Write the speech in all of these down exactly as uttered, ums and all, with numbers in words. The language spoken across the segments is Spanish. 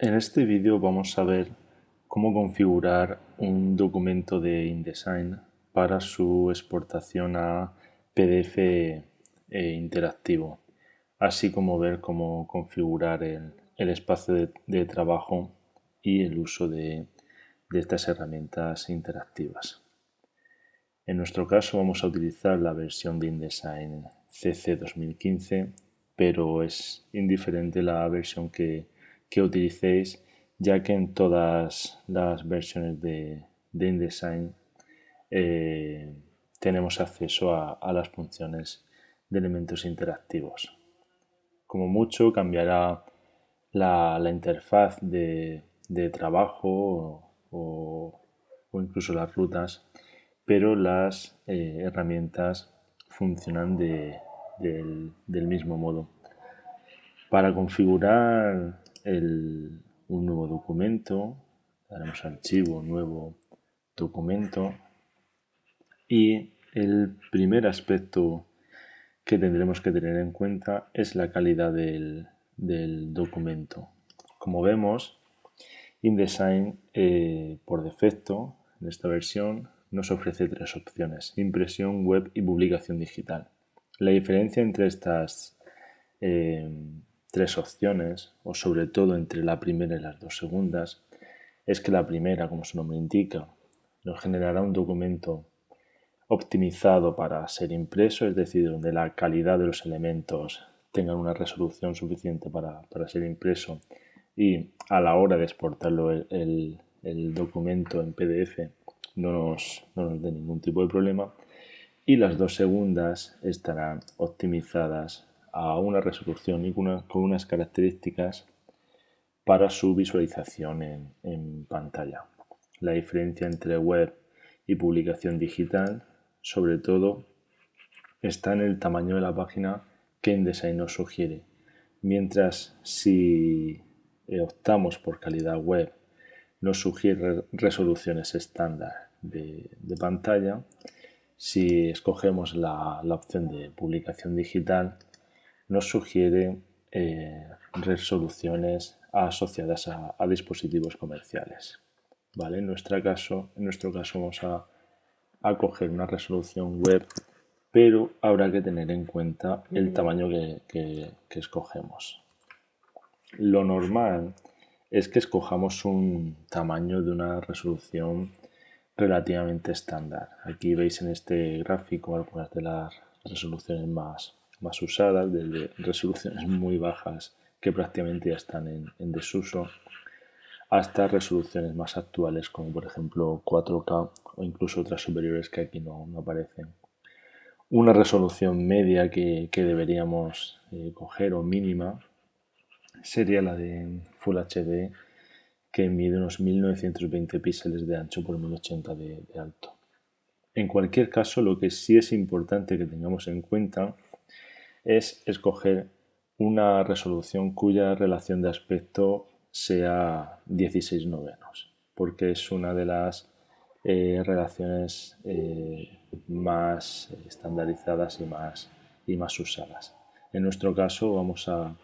En este vídeo vamos a ver cómo configurar un documento de InDesign para su exportación a P D F eh, interactivo, así como ver cómo configurar el, el espacio de, de trabajo y el uso de, de estas herramientas interactivas. En nuestro caso vamos a utilizar la versión de InDesign C C dos mil quince, pero es indiferente la versión que que utilicéis, ya que en todas las versiones de, de InDesign eh, tenemos acceso a, a las funciones de elementos interactivos. Como mucho cambiará la, la interfaz de, de trabajo o, o incluso las rutas, pero las eh, herramientas funcionan de, del, del mismo modo. Para configurar El, un nuevo documento, daremos archivo, nuevo documento, y el primer aspecto que tendremos que tener en cuenta es la calidad del, del documento. Como vemos, InDesign eh, por defecto en esta versión nos ofrece tres opciones: impresión, web y publicación digital. La diferencia entre estas eh, tres opciones, o sobre todo entre la primera y las dos segundas, es que la primera, como su nombre indica, nos generará un documento optimizado para ser impreso, es decir, donde la calidad de los elementos tengan una resolución suficiente para, para ser impreso, y a la hora de exportarlo el, el, el documento en P D F no nos, no nos dé ningún tipo de problema, y las dos segundas estarán optimizadas a una resolución y con, una, con unas características para su visualización en, en pantalla. La diferencia entre web y publicación digital, sobre todo, está en el tamaño de la página que InDesign nos sugiere. Mientras si optamos por calidad web, nos sugiere resoluciones estándar de, de pantalla. Si escogemos la, la opción de publicación digital, nos sugiere eh, resoluciones asociadas a, a dispositivos comerciales, ¿vale? En nuestro caso, en nuestro caso vamos a, a coger una resolución web, pero habrá que tener en cuenta el tamaño que, que, que escogemos. Lo normal es que escojamos un tamaño de una resolución relativamente estándar. Aquí veis en este gráfico algunas de las resoluciones más más usadas, desde resoluciones muy bajas que prácticamente ya están en, en desuso, hasta resoluciones más actuales como por ejemplo cuatro K o incluso otras superiores que aquí no, no aparecen. Una resolución media que, que deberíamos eh, coger, o mínima, sería la de Full H D, que mide unos mil novecientos veinte píxeles de ancho por mil ochenta de, de alto. En cualquier caso, lo que sí es importante que tengamos en cuenta es escoger una resolución cuya relación de aspecto sea dieciséis novenos, porque es una de las eh, relaciones eh, más estandarizadas y más, y más usadas. En nuestro caso vamos a,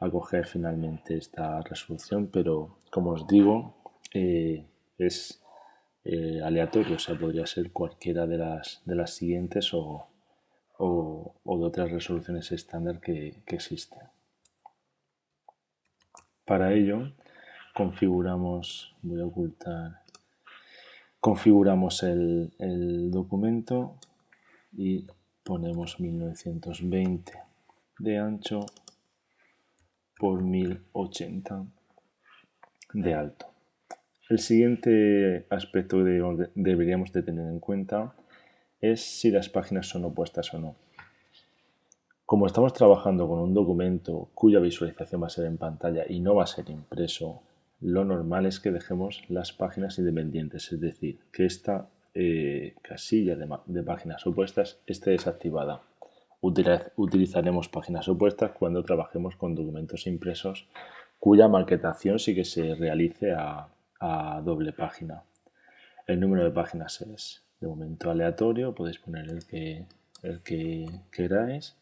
a coger finalmente esta resolución, pero como os digo, eh, es eh, aleatorio, o sea, podría ser cualquiera de las, de las siguientes o O, o de otras resoluciones estándar que, que existen. Para ello, configuramos, voy a ocultar, configuramos el, el documento y ponemos mil novecientos veinte de ancho por mil ochenta de alto. El siguiente aspecto que deberíamos de tener en cuenta es si las páginas son opuestas o no. Como estamos trabajando con un documento cuya visualización va a ser en pantalla y no va a ser impreso, lo normal es que dejemos las páginas independientes, es decir, que esta eh, casilla de, de páginas opuestas esté desactivada. Utiliz- utilizaremos páginas opuestas cuando trabajemos con documentos impresos cuya maquetación sí que se realice a, a doble página. El número de páginas es de momento aleatorio, podéis poner el que, el que queráis.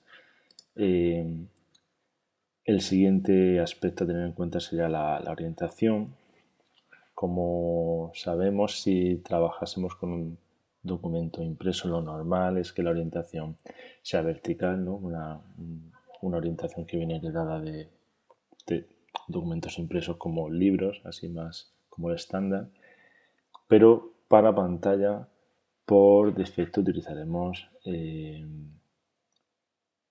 Eh, el siguiente aspecto a tener en cuenta sería la, la orientación. Como sabemos, si trabajásemos con un documento impreso, lo normal es que la orientación sea vertical, ¿no? Una, una orientación que viene heredada de, de documentos impresos como libros, así más como el estándar. Pero para pantalla, por defecto, utilizaremos eh,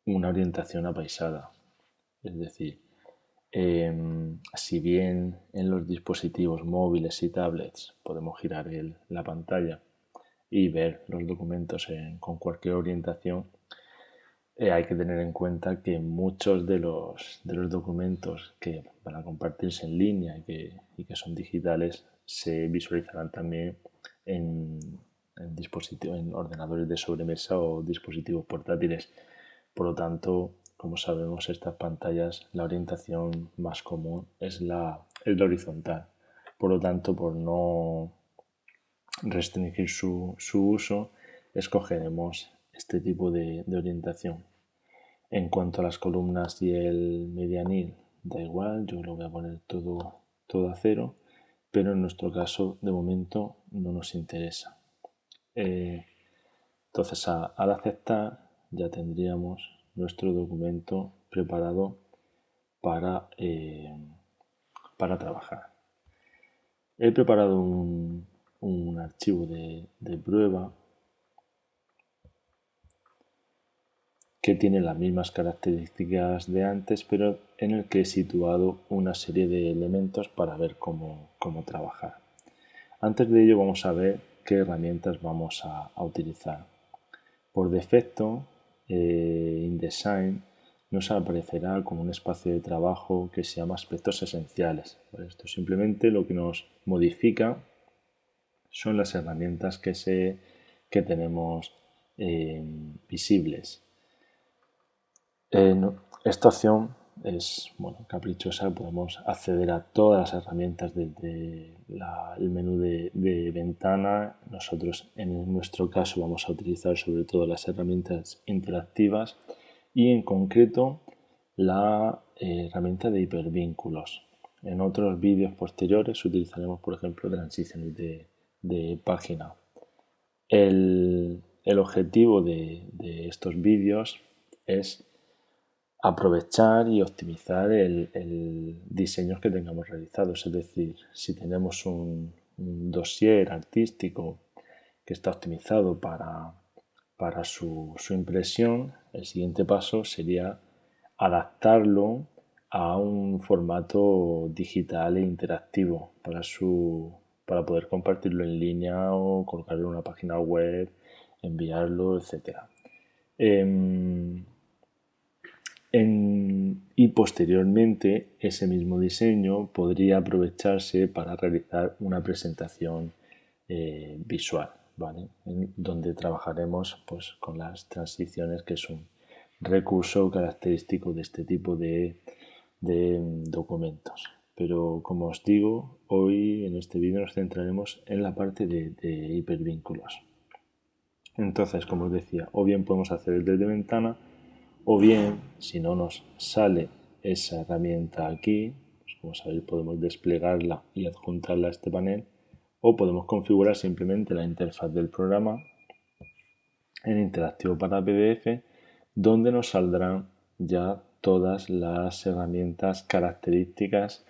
una orientación apaisada. Es decir, eh, si bien en los dispositivos móviles y tablets podemos girar el, la pantalla y ver los documentos en, con cualquier orientación, eh, hay que tener en cuenta que muchos de los, de los documentos que van a compartirse en línea y que, y que son digitales se visualizarán también en, en, dispositivo, en ordenadores de sobremesa o dispositivos portátiles. Por lo tanto, como sabemos, estas pantallas, la orientación más común es la, es la horizontal. Por lo tanto, por no restringir su, su uso, escogeremos este tipo de, de orientación. En cuanto a las columnas y el medianil, da igual, yo lo voy a poner todo, todo a cero, pero en nuestro caso, de momento, no nos interesa. Eh, entonces, a, al aceptar, ya tendríamos nuestro documento preparado para, eh, para trabajar. He preparado un, un archivo de, de prueba que tiene las mismas características de antes, pero en el que he situado una serie de elementos para ver cómo, cómo trabajar. Antes de ello vamos a ver qué herramientas vamos a, a utilizar. Por defecto, Eh, InDesign nos aparecerá como un espacio de trabajo que se llama aspectos esenciales. ¿Vale? Esto simplemente lo que nos modifica son las herramientas que, se, que tenemos eh, visibles. Eh, no, esta opción es bueno, caprichosa, podemos acceder a todas las herramientas desde la, el menú de, de ventana. Nosotros en nuestro caso vamos a utilizar sobre todo las herramientas interactivas y en concreto la eh, herramienta de hipervínculos. En otros vídeos posteriores utilizaremos por ejemplo transiciones de, de página. El, el objetivo de, de estos vídeos es aprovechar y optimizar el, el diseño que tengamos realizados. Es decir, si tenemos un, un dossier artístico que está optimizado para, para su, su impresión, el siguiente paso sería adaptarlo a un formato digital e interactivo para, su, para poder compartirlo en línea o colocarlo en una página web, enviarlo, etcétera. Eh, En, y posteriormente ese mismo diseño podría aprovecharse para realizar una presentación eh, visual, ¿vale? En donde trabajaremos pues, con las transiciones, que es un recurso característico de este tipo de, de documentos. Pero como os digo, hoy en este vídeo nos centraremos en la parte de, de hipervínculos. Entonces, como os decía, o bien podemos hacer desde ventana, o bien, si no nos sale esa herramienta aquí, pues como sabéis podemos desplegarla y adjuntarla a este panel, o podemos configurar simplemente la interfaz del programa en interactivo para P D F, donde nos saldrán ya todas las herramientas características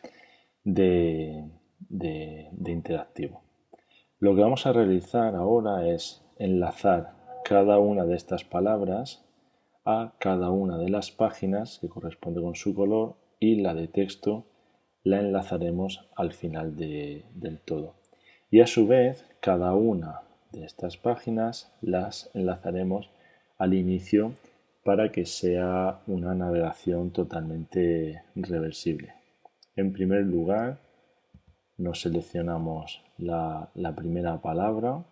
de, de, de interactivo. Lo que vamos a realizar ahora es enlazar cada una de estas palabras a cada una de las páginas que corresponde con su color y la de texto la enlazaremos al final de, del todo. Y a su vez cada una de estas páginas las enlazaremos al inicio para que sea una navegación totalmente reversible. En primer lugar nos seleccionamos la, la primera palabra.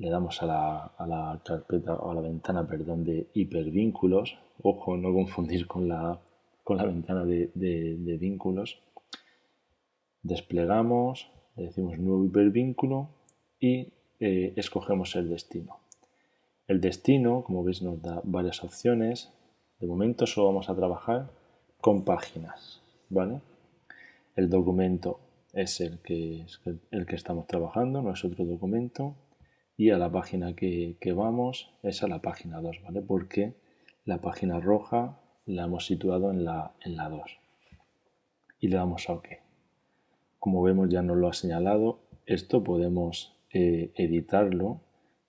Le damos a la, a la carpeta o a la ventana, perdón, de hipervínculos. Ojo, no confundir con la, con la ventana de, de, de vínculos. Desplegamos, le decimos nuevo hipervínculo y eh, escogemos el destino. El destino, como veis, nos da varias opciones. De momento solo vamos a trabajar con páginas, ¿vale? El documento es el que, el que estamos trabajando, no es otro documento. Y a la página que, que vamos es a la página dos, ¿vale? Porque la página roja la hemos situado en la, en la dos. Y le damos a OK. Como vemos, ya nos lo ha señalado. Esto podemos eh, editarlo.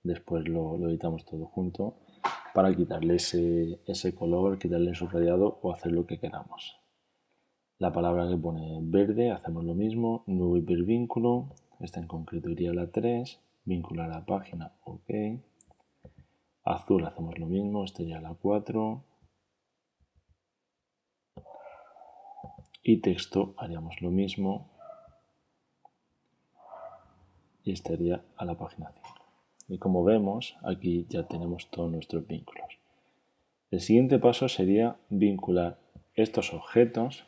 Después lo, lo editamos todo junto para quitarle ese, ese color, quitarle el subrayado o hacer lo que queramos. La palabra que pone verde, hacemos lo mismo. Nuevo hipervínculo, esta en concreto iría a la tres. Vincular a la página, OK. Azul, hacemos lo mismo, este iría a la cuatro. Y texto, haríamos lo mismo. Y este iría a la página cinco. Y como vemos, aquí ya tenemos todos nuestros vínculos. El siguiente paso sería vincular estos objetos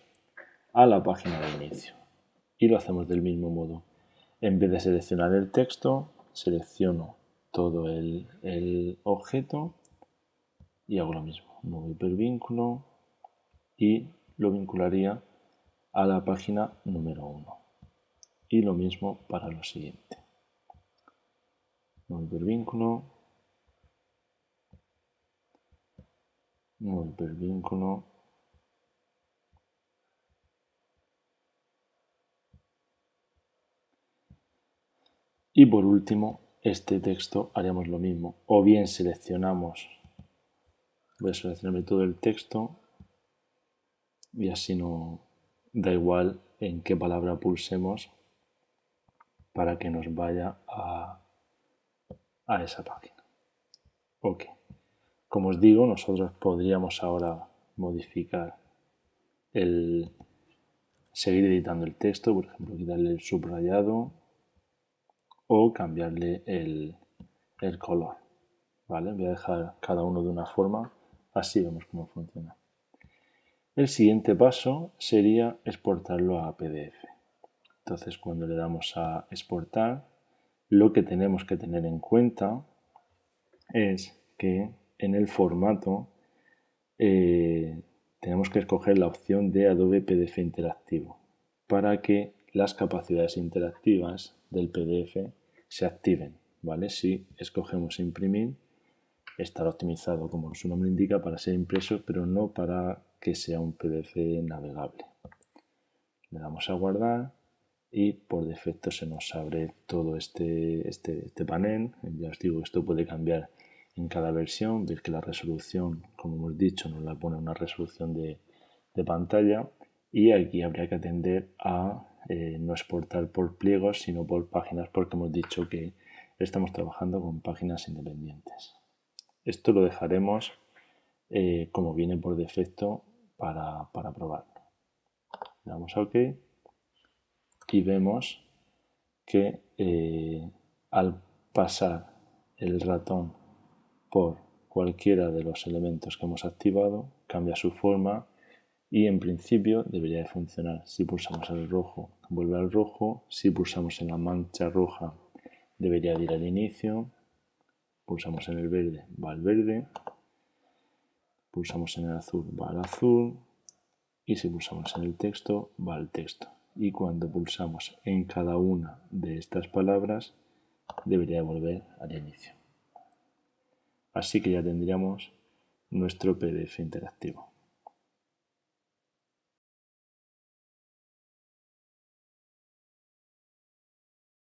a la página de inicio. Y lo hacemos del mismo modo. En vez de seleccionar el texto, selecciono todo el, el objeto y hago lo mismo. Nuevo hipervínculo y lo vincularía a la página número uno. Y lo mismo para lo siguiente. Nuevo hipervínculo, nuevo hipervínculo, y por último este texto haríamos lo mismo, o bien seleccionamos, voy a seleccionarme todo el texto y así no da igual en qué palabra pulsemos para que nos vaya a a esa página. OK. Como os digo, nosotros podríamos ahora modificar el... seguir editando el texto, por ejemplo, quitarle el subrayado o cambiarle el, el color, ¿vale? Voy a dejar cada uno de una forma, así vemos cómo funciona. El siguiente paso sería exportarlo a P D F. Entonces, cuando le damos a exportar, lo que tenemos que tener en cuenta es que en el formato eh, tenemos que escoger la opción de Adobe P D F interactivo para que las capacidades interactivas del P D F se activen, ¿vale? Si escogemos imprimir, estará optimizado, como su nombre indica, para ser impreso, pero no para que sea un P D F navegable. Le damos a guardar. Y por defecto se nos abre todo este, este, este panel. Ya os digo, esto puede cambiar en cada versión. Veis que la resolución, como hemos dicho, nos la pone una resolución de, de pantalla. Y aquí habría que atender a eh, no exportar por pliegos, sino por páginas, porque hemos dicho que estamos trabajando con páginas independientes. Esto lo dejaremos eh, como viene por defecto para, para probarlo. Le damos a OK. Y vemos que eh, al pasar el ratón por cualquiera de los elementos que hemos activado, cambia su forma y en principio debería de funcionar. Si pulsamos al rojo, vuelve al rojo. Si pulsamos en la mancha roja, debería de ir al inicio. Pulsamos en el verde, va al verde. Pulsamos en el azul, va al azul. Y si pulsamos en el texto, va al texto. Y cuando pulsamos en cada una de estas palabras debería volver al inicio. Así que ya tendríamos nuestro P D F interactivo.